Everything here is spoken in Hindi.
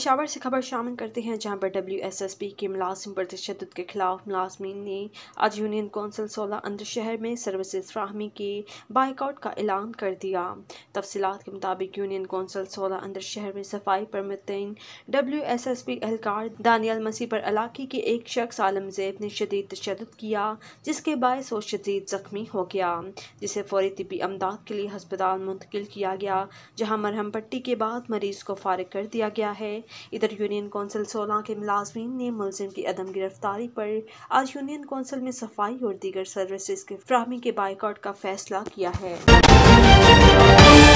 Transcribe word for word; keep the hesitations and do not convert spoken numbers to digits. पेशावर से खबर शामिल करते हैं जहां पर डब्ल्यू एस एस पी के मुलाजिम पर तशद्दुद के खिलाफ मुलाजमीन ने आज यूनियन कौंसिल सोलह अंदर शहर में सर्विसेज फ्राहमी के बाइकआउट का ऐलान कर दिया। तफसीलात के मुताबिक यूनियन कौंसिल सोलह अंदर शहर में सफाई पर मुतैन डब्ल्यू एस एस पी एहलकार दानियल मसीह पर इलाके के एक शख्स आलम जैब ने शदीद तशद्दुद किया, जिसके बायस वो शदीद जख्मी हो गया, जिसे फौरी तिब्बी अमदाद के लिए हस्पताल मुंतकिल किया गया, जहाँ मरहम पट्टी के बाद मरीज को फारिग कर दिया गया है। इधर यूनियन कौंसिल सोलह के मुलाजमीन ने मुलजिम की अदम गिरफ्तारी पर आज यूनियन कौंसिल में सफाई और दीगर सर्विसेज के फ्राहमी के बाइकआउट का फैसला किया है।